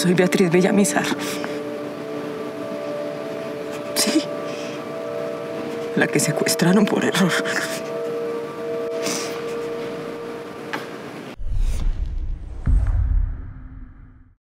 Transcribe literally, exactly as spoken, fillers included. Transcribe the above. soy Beatriz Bellamizar. Sí, la que secuestraron por error.